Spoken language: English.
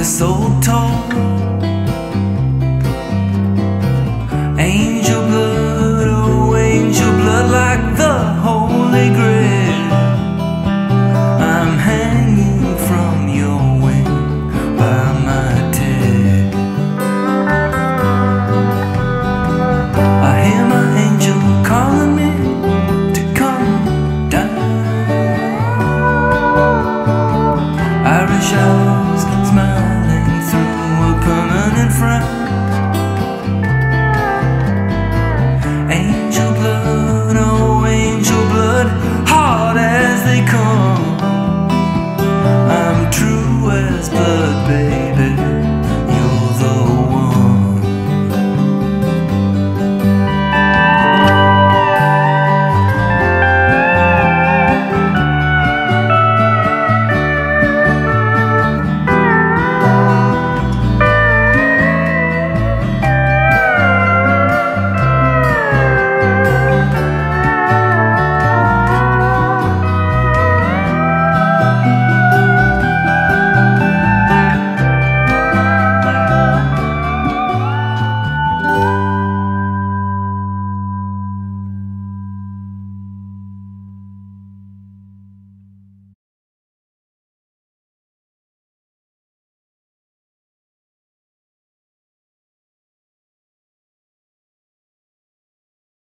this old toll. Angel blood, oh angel blood, like the Holy Grail, I'm hanging from your wing by my tail. I hear my angel calling me to come down. I wish I was